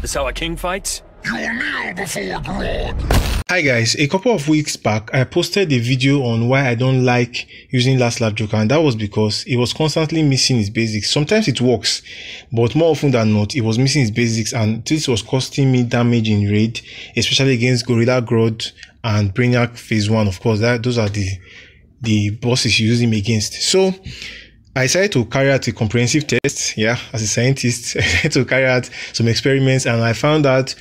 This how a king fights? You will kneel before Grodd. Hi guys, a couple of weeks back I posted a video on why I don't like using Last Laugh Joker, and that was because it was constantly missing its basics. Sometimes it works, but more often than not it was missing its basics, and this was costing me damage in raid, especially against Gorilla Grodd and Brainiac phase 1. Of course, those are the bosses you use him against. So I decided to carry out a comprehensive test. Yeah, as a scientist, I decided to carry out some experiments, and I found out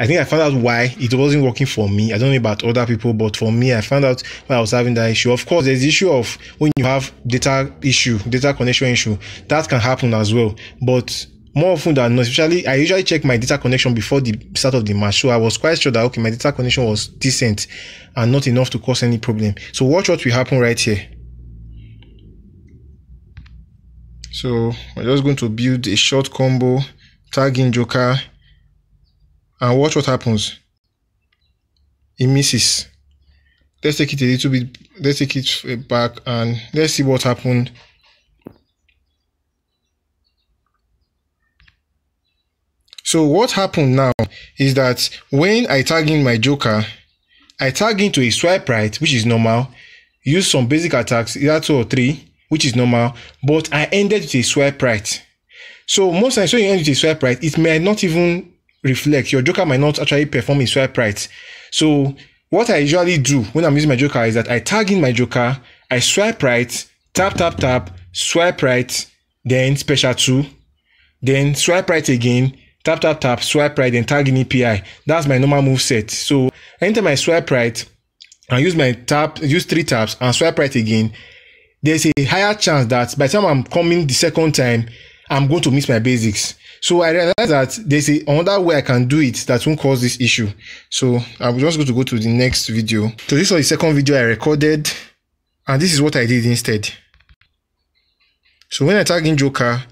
why it wasn't working for me. I don't know about other people, but for me, I found out why I was having that issue. Of course, there's the issue of when you have data connection issue. That can happen as well. But more often than not, especially, I usually check my data connection before the start of the match. So I was quite sure that, okay, my data connection was decent and not enough to cause any problem. So watch what will happen right here. So I'm just going to build a short combo, tag in Joker, and watch what happens. He misses. Let's take it a little bit, let's take it back, and let's see what happened. So what happened now is that when I tag in my Joker, I tag into a swipe right, which is normal, use some basic attacks, either 2 or 3, which is normal, but I ended with a swipe right. So most times when you end with a swipe right, it may not even reflect. Your Joker might not actually perform a swipe right. So what I usually do when I'm using my Joker is that I tag in my Joker, I swipe right, tap, tap, tap, swipe right, then special 2, then swipe right again, tap, tap, tap, swipe right, then tag in EPI. That's my normal move set. So anytime I swipe right, I use my tap, use 3 taps and swipe right again, there's a higher chance that by the time I'm coming the second time, I'm going to miss my basics. So I realized that there's another way I can do it that won't cause this issue. So I'm just going to go to the next video. So this was the second video I recorded, and this is what I did instead. So when I tag in Joker,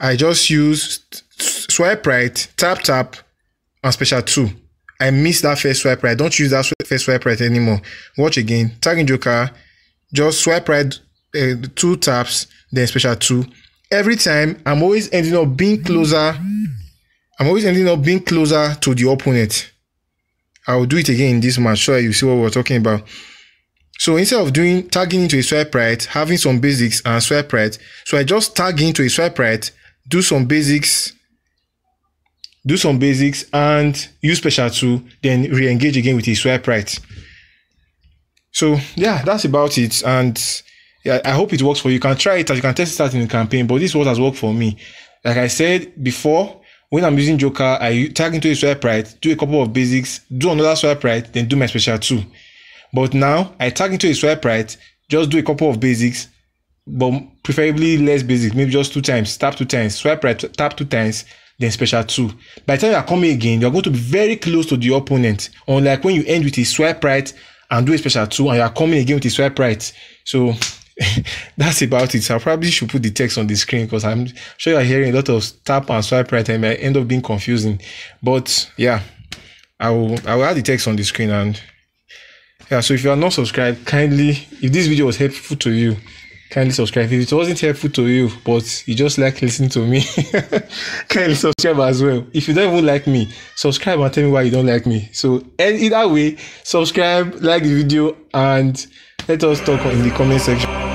I just use swipe right, tap, tap, and special 2. I missed that first swipe right. I don't use that first swipe right anymore. Watch again. Tag in Joker, just swipe right, 2 taps, then special 2. Every time I'm always ending up being closer. I'm always ending up being closer to the opponent. I will do it again in this match so you see what we're talking about. So instead of doing tagging into a swipe right, having some basics and swipe right, so I just tag into a swipe right, do some basics and use special 2, then re-engage again with a swipe right. So yeah, that's about it, and yeah, I hope it works for you. You can try it, you can test it out in the campaign, but this is what has worked for me. Like I said before, when I'm using Joker, I tag into a swipe right, do a couple of basics, do another swipe right, then do my special 2. But now I tag into a swipe right, just do a couple of basics, but preferably less basic, maybe just 2 times, tap 2 times, swipe right, tap 2 times, then special 2. By the time you are coming again, you are going to be very close to the opponent, unlike when you end with a swipe right and do a special 2 and you are coming again with a swipe right. So that's about it. I probably should put the text on the screen because I'm sure you're hearing a lot of tap and swipe right and it might end up being confusing. But yeah, I will add the text on the screen. And yeah, so if you are not subscribed, kindly, if this video was helpful to you, kindly subscribe. If it wasn't helpful to you but you just like listening to me, kindly subscribe as well. If you don't even like me, subscribe and tell me why you don't like me. So either way, subscribe, like the video, and let us talk in the comment section.